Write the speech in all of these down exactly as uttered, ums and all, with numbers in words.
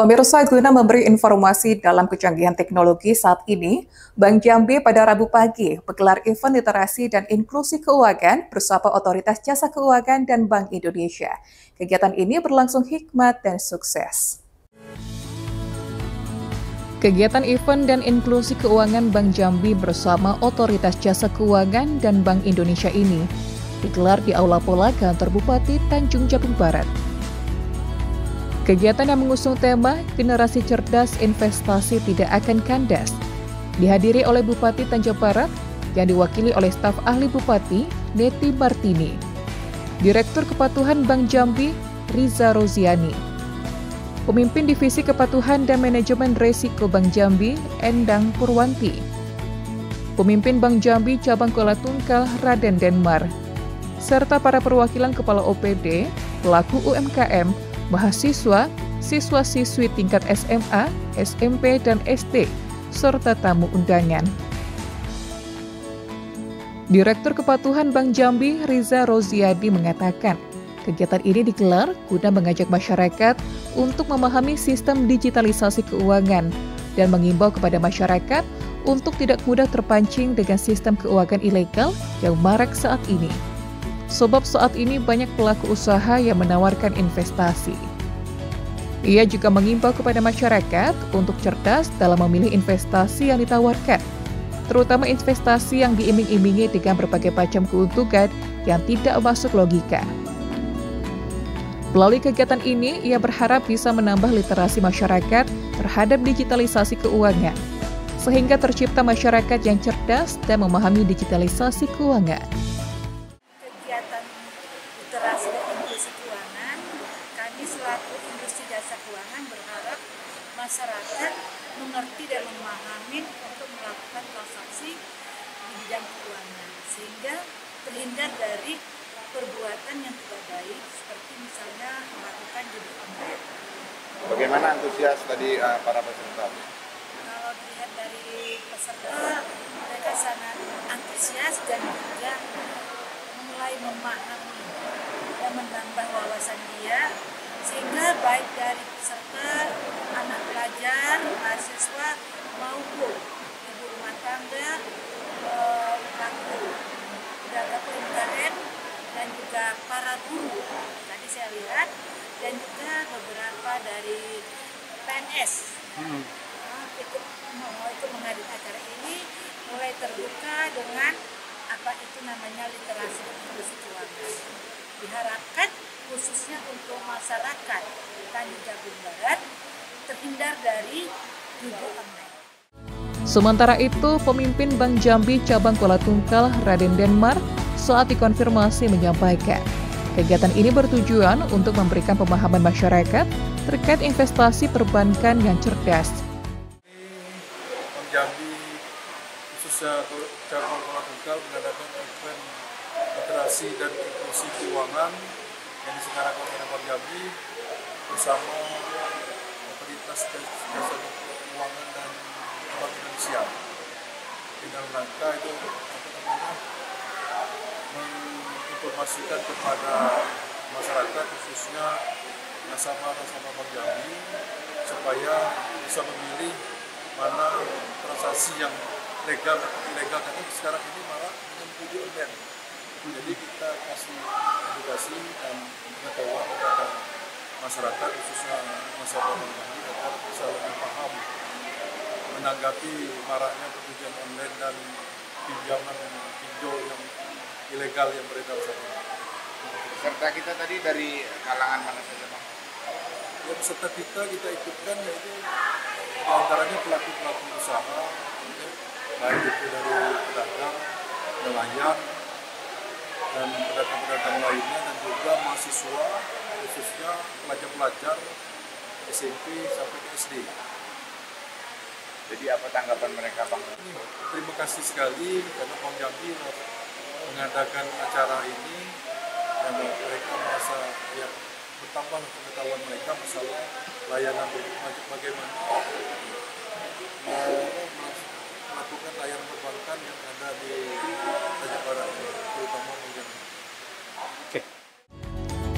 Pemirsa, guna memberi informasi dalam kecanggihan teknologi saat ini, Bank Jambi pada Rabu pagi menggelar event literasi dan inklusi keuangan bersama Otoritas Jasa Keuangan dan Bank Indonesia. Kegiatan ini berlangsung hikmat dan sukses. Kegiatan event dan inklusi keuangan Bank Jambi bersama Otoritas Jasa Keuangan dan Bank Indonesia ini digelar di Aula Pola Kantor Bupati Tanjung Jabung Barat. Kegiatan yang mengusung tema Generasi Cerdas Investasi Tidak Akan Kandas dihadiri oleh Bupati Tanjung Barat yang diwakili oleh staf ahli Bupati Neti Martini, Direktur Kepatuhan Bank Jambi Riza Roziyadi, Pemimpin Divisi Kepatuhan dan Manajemen Resiko Bank Jambi Endang Purwanti, Pemimpin Bank Jambi Cabang Kuala Tungkal Raden Denmark, serta para perwakilan Kepala O P D, pelaku U M K M, mahasiswa, siswa-siswi tingkat S M A, S M P, dan S D, serta tamu undangan. Direktur Kepatuhan Bank Jambi, Riza Roziyadi mengatakan, kegiatan ini digelar guna mengajak masyarakat untuk memahami sistem digitalisasi keuangan dan mengimbau kepada masyarakat untuk tidak mudah terpancing dengan sistem keuangan ilegal yang marak saat ini. Sebab saat ini banyak pelaku usaha yang menawarkan investasi. Ia juga mengimbau kepada masyarakat untuk cerdas dalam memilih investasi yang ditawarkan, terutama investasi yang diiming-imingi dengan berbagai macam keuntungan yang tidak masuk logika. Melalui kegiatan ini, ia berharap bisa menambah literasi masyarakat terhadap digitalisasi keuangan, sehingga tercipta masyarakat yang cerdas dan memahami digitalisasi keuangan. Literasi dan inklusi keuangan, kami selaku industri jasa keuangan berharap masyarakat mengerti dan memahami untuk melakukan transaksi di bidang keuangan, sehingga terhindar dari perbuatan yang tidak baik, seperti misalnya melakukan judi online. Bagaimana antusias tadi uh, para peserta? Kalau dilihat dari peserta, mereka sangat antusias dan juga mulai memahami dan menambah wawasan dia, sehingga baik dari peserta, anak pelajar, mahasiswa maupun ibu rumah tangga, pelaku usaha U M K M dan juga para guru tadi saya lihat, dan juga beberapa dari P N S hmm. nah, ikut mau ikut menghadiri acara ini, mulai terbuka dengan apa itu namanya literasi dan inklusi keuangan. Diharapkan khususnya untuk masyarakat Tanjung Jabung Barat terhindar dari judi online. Sementara itu, pemimpin Bank Jambi Cabang Kuala Tungkal Raden Denmark saat dikonfirmasi menyampaikan, kegiatan ini bertujuan untuk memberikan pemahaman masyarakat terkait investasi perbankan yang cerdas. Bank Jambi khususnya Cabang Kuala Tungkal mengadakan event literasi dan inklusi keuangan yang diselenggarakan oleh Bank Jambi bersama Otoritas Jasa Keuangan dan Bank Indonesia. Dengan rangka itu menginformasikan kepada masyarakat khususnya nasabah-nasabah Bank Jambi supaya bisa memilih mana transaksi yang legal atau ilegal, karena sekarang ini malah menempuhi online. Jadi kita kasih edukasi dan pengetahuan kepada masyarakat khususnya masyarakat ini agar bisa lebih paham menanggapi maraknya perjudian online dan pinjaman pinjol yang ilegal yang beredar saat ini. Serta kita tadi dari kalangan mana saja, Bang? Ya, peserta kita kita ikutkan yaitu antaranya pelaku-pelaku usaha, baik itu dari pedagang, nelayan, dan pedagang-pedagang lainnya, dan juga mahasiswa, khususnya pelajar-pelajar S M P sampai ke S D. Jadi apa tanggapan mereka, Bang? Terima kasih sekali karena Bank Jambi mengadakan acara ini dan mereka merasa ya, bertambah pengetahuan mereka masalah layanan bagaimana melakukan layanan perbankan yang ada di Tanjung Barat, terutama.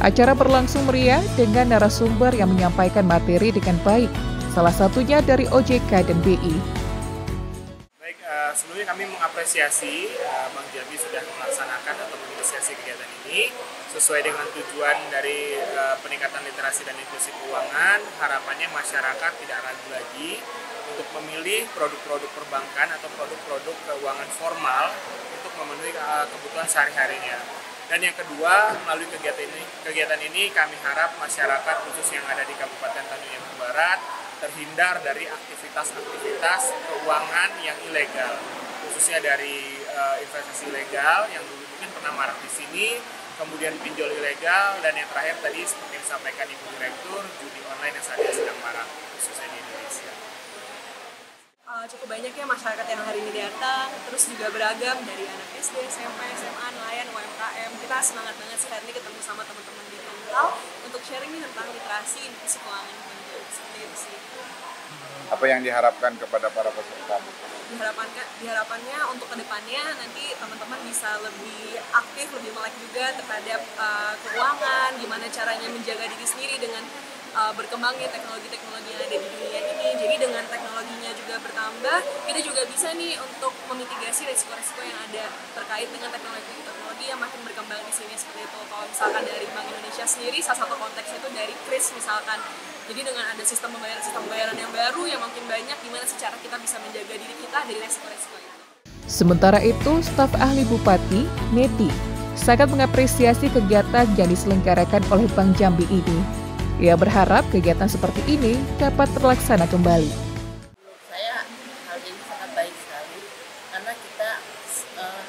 Acara berlangsung meriah dengan narasumber yang menyampaikan materi dengan baik, salah satunya dari O J K dan B I. Baik, uh, sebelumnya kami mengapresiasi uh, Bank Jambi sudah melaksanakan atau menginisiasi kegiatan ini sesuai dengan tujuan dari uh, peningkatan literasi dan inklusi keuangan. Harapannya masyarakat tidak ragu lagi untuk memilih produk-produk perbankan atau produk-produk keuangan formal untuk memenuhi uh, kebutuhan sehari-harinya. Dan yang kedua, melalui kegiatan ini, kegiatan ini kami harap masyarakat khusus yang ada di Kabupaten Tanjung Jabung Barat terhindar dari aktivitas-aktivitas keuangan yang ilegal, khususnya dari e, investasi ilegal yang dulu mungkin pernah marak di sini, kemudian pinjol ilegal, dan yang terakhir tadi seperti disampaikan Ibu Direktur, judi online yang saat ini sedang marak khususnya di Indonesia. Cukup banyak ya masyarakat yang hari ini datang, terus juga beragam dari anak S D, S M P, S M A, nelayan, U M K M. Kita semangat banget sih hari ini ketemu sama teman-teman di Tungkal untuk sharing tentang literasi inklusi keuangan sendiri. Apa yang diharapkan kepada para peserta? Diharapannya, diharapannya untuk kedepannya nanti teman-teman bisa lebih aktif, lebih melek juga terhadap uh, keuangan, gimana caranya menjaga diri sendiri dengan uh, berkembangnya teknologi-teknologi yang ada di dunia ini. Jadi dengan teknologinya juga bertambah, kita juga bisa nih untuk memitigasi risiko-risiko yang ada terkait dengan teknologi-teknologi yang makin berkembang di sini seperti itu. Kalau misalkan dari Bank Indonesia sendiri, salah satu konteksnya itu dari kris misalkan. Jadi dengan ada sistem pembayaran sistem pembayaran yang baru yang makin banyak, gimana secara kita bisa menjaga diri kita dari risiko-risiko itu. Sementara itu, staf ahli Bupati Neti sangat mengapresiasi kegiatan yang diselenggarakan oleh Bank Jambi ini. Ia berharap kegiatan seperti ini dapat terlaksana kembali. Saya hal ini sangat baik sekali karena kita uh,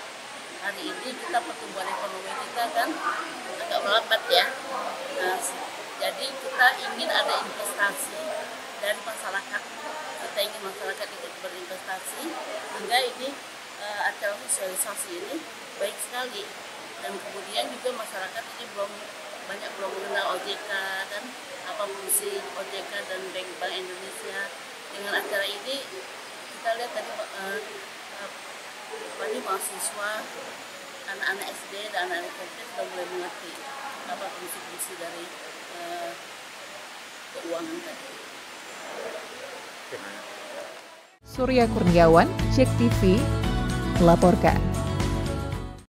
hari ini kita pertumbuhan ekonomi kita kan agak melambat ya. Uh, jadi kita ingin ada investasi dari masyarakat. Kita ingin masyarakat ikut berinvestasi sehingga ini uh, acara sosialisasi ini baik sekali. Dan kemudian juga masyarakat ini belum banyak belum mengenal O J K dan apa fungsi O J K dan Bank Bank Indonesia. Dengan acara ini kita lihat tadi uh, uh, mahasiswa, anak-anak S D dan anak-anak S M P sudah mulai mengerti apa fungsi-fungsi dari uh, keuangan tadi. Surya Kurniawan, J E K T V melaporkan.